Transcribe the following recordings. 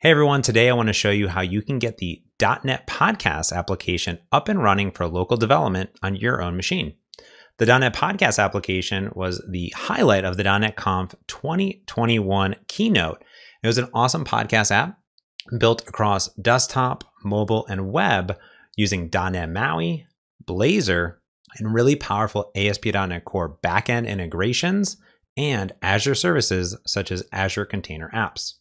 Hey everyone, today I want to show you how you can get the .NET Podcast application up and running for local development on your own machine. The .NET Podcast application was the highlight of the .NET Conf 2021 keynote. It was an awesome podcast app built across desktop, mobile, and web using .NET MAUI, Blazor, and really powerful ASP.NET Core backend integrations and Azure services such as Azure Container apps.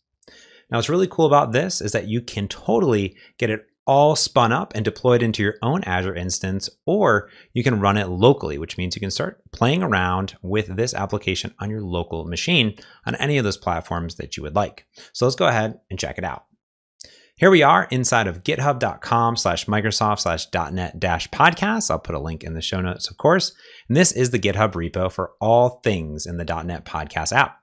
Now, what's really cool about this is that you can totally get it all spun up and deployed into your own Azure instance, or you can run it locally, which means you can start playing around with this application on your local machine on any of those platforms that you would like. So let's go ahead and check it out. Here we are inside of github.com/Microsoft/.NET-podcasts. I'll put a link in the show notes, of course. And this is the GitHub repo for all things in the .NET Podcast app.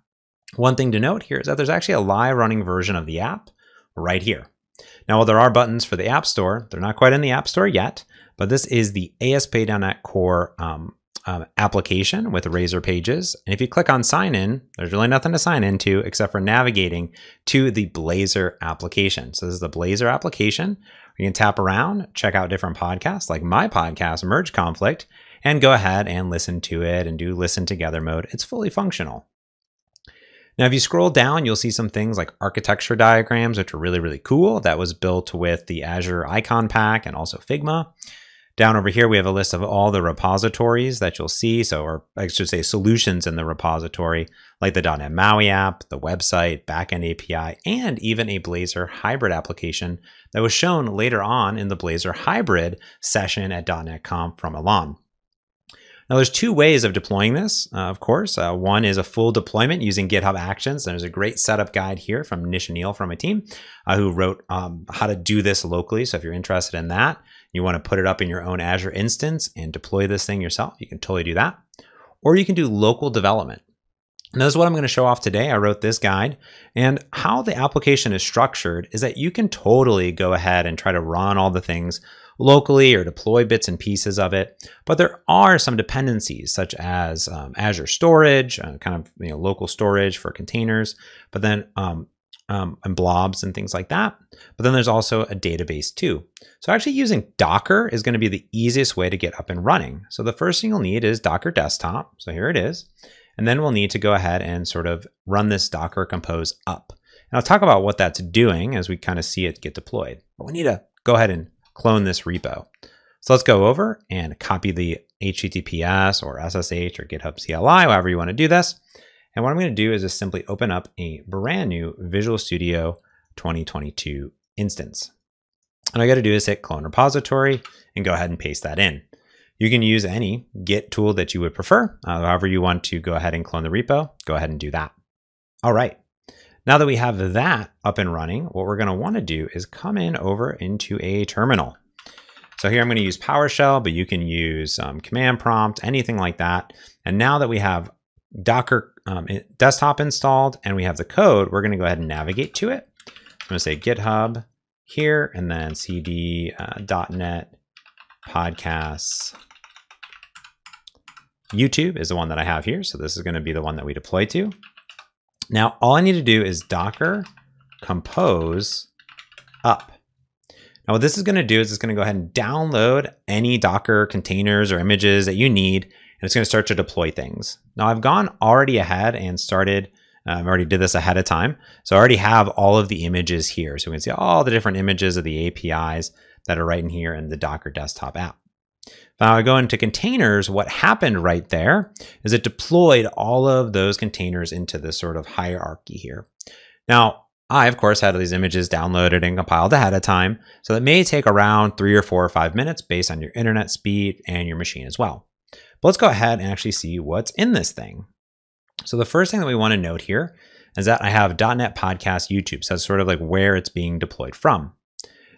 One thing to note here is that there's actually a live running version of the app right here. Now, while there are buttons for the App Store, they're not quite in the App Store yet, but this is the ASP.NET Core application with Razor Pages. And if you click on sign in, there's really nothing to sign into except for navigating to the Blazor application. So this is the Blazor application. You can tap around, check out different podcasts like my podcast, Merge Conflict, and go ahead and listen to it and do listen together mode. It's fully functional. Now, if you scroll down, you'll see some things like architecture diagrams, which are really, really cool. That was built with the Azure Icon Pack and also Figma. Down over here, we have a list of all the repositories that you'll see. So, or I should say solutions in the repository, like the .NET MAUI app, the website, backend API, and even a Blazor hybrid application that was shown later on in the Blazor hybrid session at .NET Conf from Milan. Now, there's two ways of deploying this, of course. One is a full deployment using GitHub Actions. There's a great setup guide here from Nishanil from my team who wrote how to do this locally. So if you're interested in that, you want to put it up in your own Azure instance and deploy this thing yourself, you can totally do that. Or you can do local development. And this is what I'm going to show off today. I wrote this guide, and how the application is structured is that you can totally go ahead and try to run all the things locally or deploy bits and pieces of it. But there are some dependencies such as Azure storage, local storage for containers, but then and blobs and things like that. But then there's also a database too. So actually using Docker is going to be the easiest way to get up and running. So the first thing you'll need is Docker Desktop. So here it is. And then we'll need to go ahead and sort of run this Docker Compose up. And I'll talk about what that's doing as we kind of see it get deployed. But we need to go ahead and clone this repo. So let's go over and copy the HTTPS or SSH or GitHub CLI, however you want to do this. And what I'm going to do is just simply open up a brand new Visual Studio 2022 instance. And all I got to do is hit clone repository and go ahead and paste that in. You can use any Git tool that you would prefer. However you want to go ahead and clone the repo, go ahead and do that. All right. Now that we have that up and running, what we're going to want to do is come in over into a terminal. So here I'm going to use PowerShell, but you can use Command Prompt, anything like that. And now that we have Docker Desktop installed and we have the code, we're going to go ahead and navigate to it. I'm going to say GitHub here and then cd .NET Podcasts. YouTube is the one that I have here. So this is going to be the one that we deploy to. Now, all I need to do is Docker Compose up. Now, what this is going to do is it's going to go ahead and download any Docker containers or images that you need, and it's going to start to deploy things. Now, I've gone already ahead and started, I've already did this ahead of time. So I already have all of the images here. So we can see all the different images of the APIs that are right in here in the Docker Desktop app. Now I go into containers. What happened right there is it deployed all of those containers into this sort of hierarchy here. Now, I, of course, had these images downloaded and compiled ahead of time. So that may take around 3 or 4 or 5 minutes based on your internet speed and your machine as well. But let's go ahead and actually see what's in this thing. So the first thing that we want to note here is that I have .NET Podcast YouTube. So that's sort of like where it's being deployed from.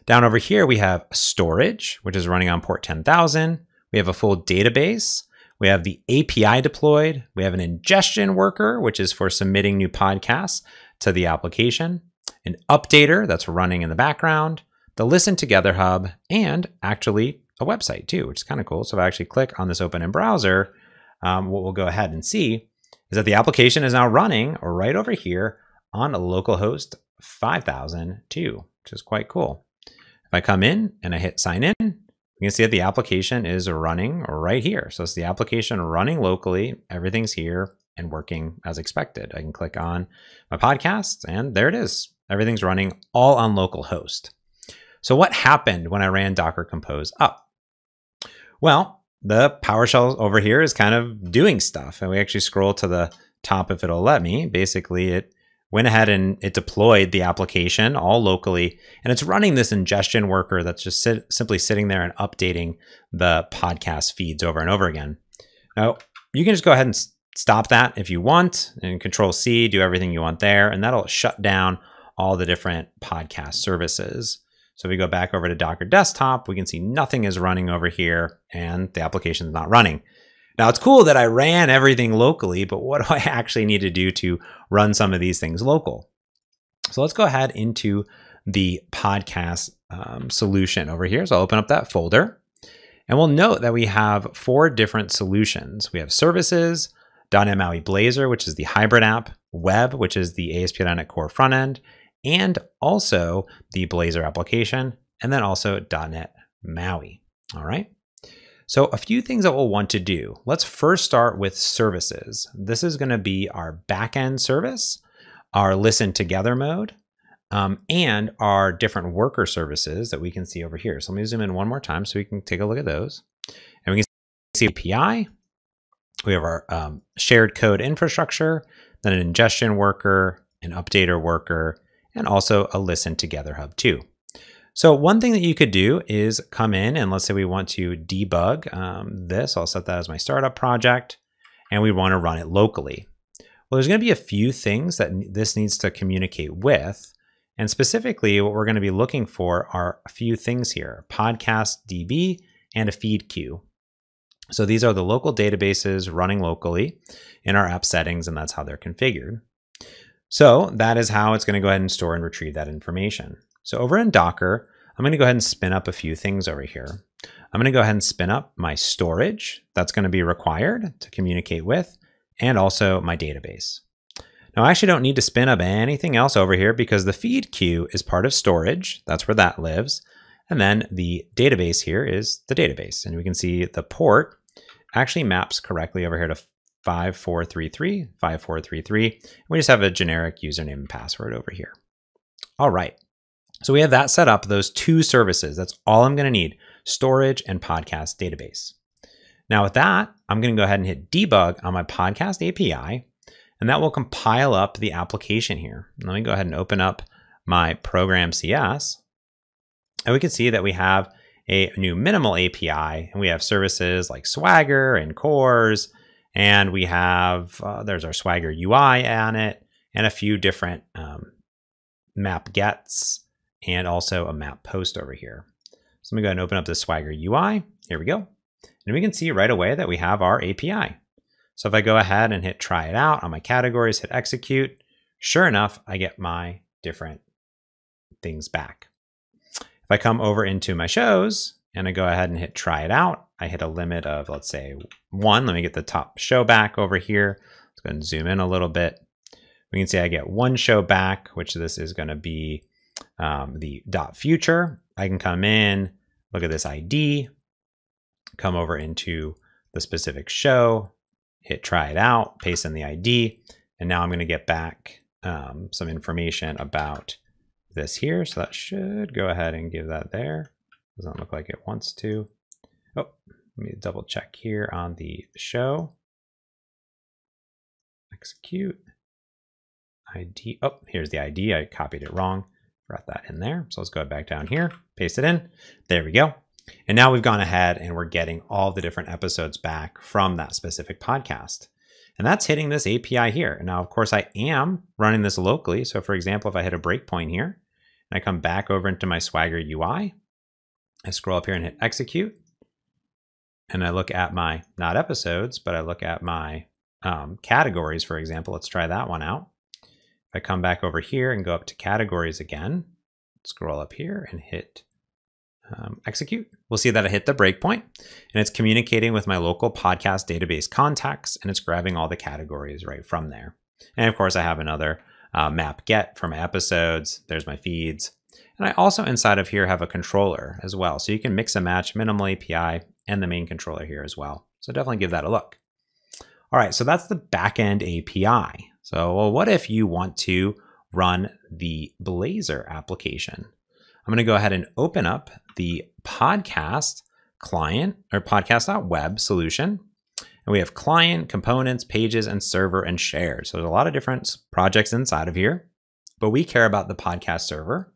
Down over here, we have storage, which is running on port 10,000. We have a full database. We have the API deployed. We have an ingestion worker, which is for submitting new podcasts to the application. An updater that's running in the background. The Listen Together Hub, and actually a website too, which is kind of cool. So if I actually click on this open in browser, what we'll go ahead and see is that the application is now running right over here on a localhost 5002, which is quite cool. If I come in and I hit sign in, you can see that the application is running right here. So it's the application running locally. Everything's here and working as expected. I can click on my podcast and there it is. Everything's running all on localhost. So what happened when I ran Docker Compose up? Well, the PowerShell over here is kind of doing stuff. And we actually scroll to the top if it'll let me. Basically, it went ahead and it deployed the application all locally. And it's running this ingestion worker that's just simply sitting there and updating the podcast feeds over and over again. Now, you can just go ahead and stop that if you want, and Control C, do everything you want there, and that'll shut down all the different podcast services. So if we go back over to Docker Desktop, we can see nothing is running over here and the application is not running. Now it's cool that I ran everything locally, but what do I actually need to do to run some of these things local? So let's go ahead into the podcast solution over here. So I'll open up that folder and we'll note that we have four different solutions. We have services, .NET MAUI Blazor, which is the hybrid app, web, which is the ASP.NET Core front end, and also the Blazor application, and then also .NET MAUI. All right. So a few things that we'll want to do. Let's first start with services. This is going to be our backend service, our listen together mode, and our different worker services that we can see over here. So let me zoom in one more time so we can take a look at those. And we can see API. We have our shared code infrastructure, then an ingestion worker, an updater worker, and also a listen together hub too. So one thing that you could do is come in and let's say we want to debug this. I'll set that as my startup project and we want to run it locally. Well, there's going to be a few things that this needs to communicate with. And specifically what we're going to be looking for are a few things here, podcast DB and a feed queue. So these are the local databases running locally in our app settings and that's how they're configured. So that is how it's going to go ahead and store and retrieve that information. So over in Docker, I'm going to go ahead and spin up a few things over here. I'm going to go ahead and spin up my storage that's going to be required to communicate with, and also my database. Now, I actually don't need to spin up anything else over here because the feed queue is part of storage. That's where that lives. And then the database here is the database. And we can see the port actually maps correctly over here to 5433, 5433. We just have a generic username and password over here. All right. So we have that set up, those two services. That's all I'm going to need, storage and podcast database. Now with that, I'm going to go ahead and hit debug on my podcast API, and that will compile up the application here. Let me go ahead and open up my program CS, and we can see that we have a new minimal API, and we have services like Swagger and CORS, and we have, there's our Swagger UI on it, and a few different map gets, and also a map post over here. So let me go ahead and open up the Swagger UI. Here we go. And we can see right away that we have our API. So if I go ahead and hit try it out on my categories, hit execute, sure enough, I get my different things back. If I come over into my shows and I go ahead and hit try it out, I hit a limit of, let's say, 1. Let me get the top show back over here. Let's go ahead and zoom in a little bit. We can see I get one show back, which this is going to be the .future. I can come in, look at this ID, come over into the specific show, hit try it out, paste in the ID, and now I'm going to get back some information about this here. So that should go ahead and give that there. Doesn't look like it wants to. Oh, let me double check here on the show. Execute ID. Oh, here's the ID. I copied it wrong. Brought that in there. So let's go back down here, paste it in. There we go. And now we've gone ahead and we're getting all the different episodes back from that specific podcast. And that's hitting this API here. And now, of course, I am running this locally. So for example, if I hit a breakpoint here and I come back over into my Swagger UI, I scroll up here and hit execute. And I look at my, not episodes, but I look at my categories, for example. Let's try that one out. I come back over here and go up to categories again, scroll up here and hit execute. We'll see that I hit the breakpoint and it's communicating with my local podcast database contacts and it's grabbing all the categories right from there. And of course I have another map get for my episodes. There's my feeds. And I also inside of here have a controller as well. So you can mix and match minimal API and the main controller here as well. So definitely give that a look. All right, so that's the backend API. So well, what if you want to run the Blazor application? I'm gonna go ahead and open up the podcast client or podcast.web solution. And we have client, components, pages, and server and share. So there's a lot of different projects inside of here, but we care about the podcast server.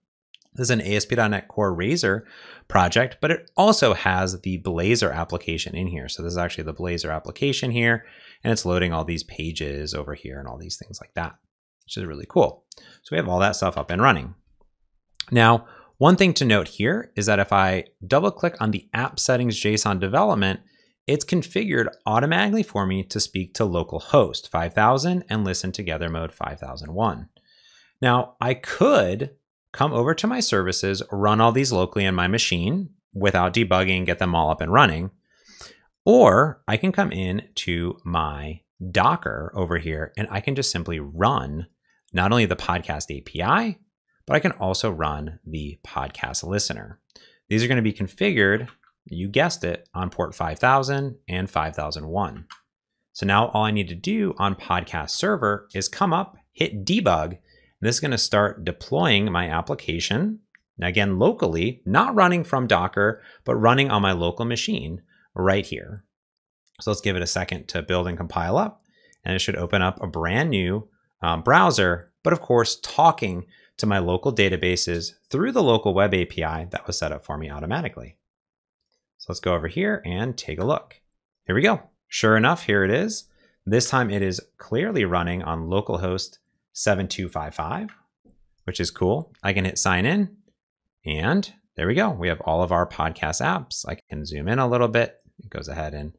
This is an ASP.NET Core Razor project, but it also has the Blazor application in here. So this is actually the Blazor application here, and it's loading all these pages over here and all these things like that, which is really cool. So we have all that stuff up and running. Now, one thing to note here is that if I double click on the app settings JSON development, it's configured automatically for me to speak to localhost 5000 and listen together mode 5001. Now I could come over to my services, run all these locally on my machine without debugging, get them all up and running. Or I can come in to my Docker over here and I can just simply run not only the podcast API, but I can also run the podcast listener. These are going to be configured, you guessed it, on port 5000 and 5001. So now all I need to do on podcast server is come up, hit debug. This is going to start deploying my application. Now again, locally, not running from Docker, but running on my local machine right here. So let's give it a second to build and compile up, and it should open up a brand new browser, but of course, talking to my local databases through the local web API that was set up for me automatically. So let's go over here and take a look. Here we go. Sure enough, here it is. This time it is clearly running on localhost 7255, which is cool. I can hit sign in and there we go. We have all of our podcast apps. I can zoom in a little bit. It goes ahead and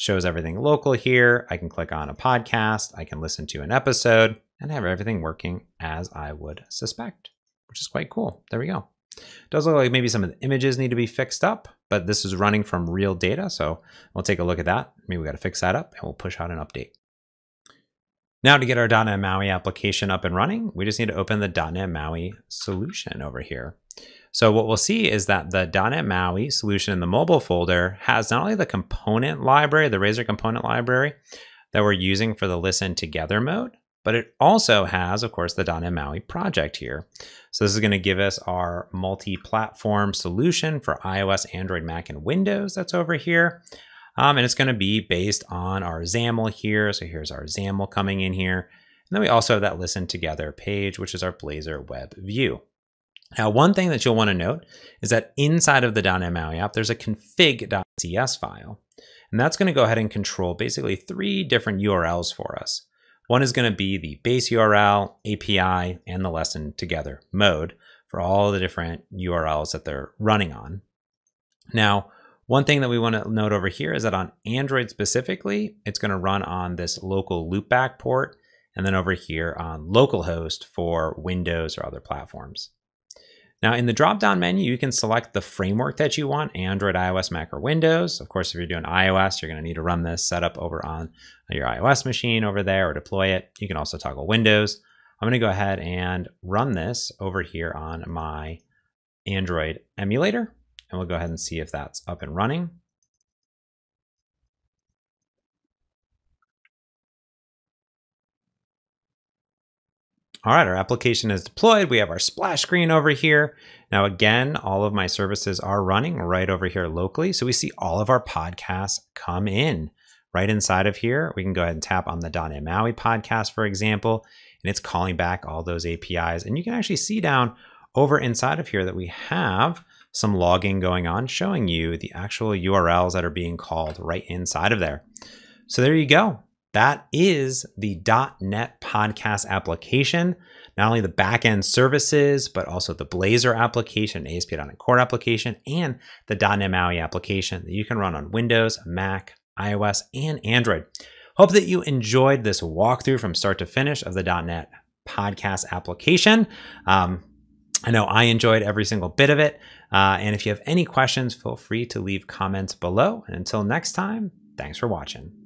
shows everything local here. I can click on a podcast. I can listen to an episode and have everything working as I would suspect, which is quite cool. There we go. It does look like maybe some of the images need to be fixed up, but this is running from real data. So we'll take a look at that. Maybe we got to fix that up and we'll push out an update. Now to get our .NET MAUI application up and running, we just need to open the .NET MAUI solution over here. So what we'll see is that the .NET MAUI solution in the mobile folder has not only the component library, the Razor component library that we're using for the listen together mode, but it also has, of course, the .NET MAUI project here. So this is gonna give us our multi-platform solution for iOS, Android, Mac, and Windows that's over here. And it's going to be based on our XAML here. So here's our XAML coming in here. And then we also have that listen together page, which is our Blazor web view. Now, one thing that you'll want to note is that inside of the .NET MAUI app, there's a config.cs file. And that's going to go ahead and control basically three different URLs for us. One is going to be the base URL, API, and the listen together mode for all the different URLs that they're running on. Now, one thing that we want to note over here is that on Android specifically, it's going to run on this local loopback port, and then over here on localhost for Windows or other platforms. Now in the drop-down menu, you can select the framework that you want, Android, iOS, Mac, or Windows. Of course, if you're doing iOS, you're going to need to run this setup over on your iOS machine over there or deploy it. You can also toggle Windows. I'm going to go ahead and run this over here on my Android emulator. And we'll go ahead and see if that's up and running. All right, our application is deployed. We have our splash screen over here. Now again, all of my services are running right over here locally. So we see all of our podcasts come in right inside of here. We can go ahead and tap on the .NET MAUI podcast, for example, and it's calling back all those APIs. And you can actually see down over inside of here that we have some logging going on, showing you the actual URLs that are being called right inside of there. So there you go. That is the .NET Podcast application. Not only the backend services, but also the Blazor application, ASP.NET Core application, and the .NET MAUI application that you can run on Windows, Mac, iOS, and Android. Hope that you enjoyed this walkthrough from start to finish of the .NET Podcast application. I know I enjoyed every single bit of it. And if you have any questions, feel free to leave comments below. And until next time, thanks for watching.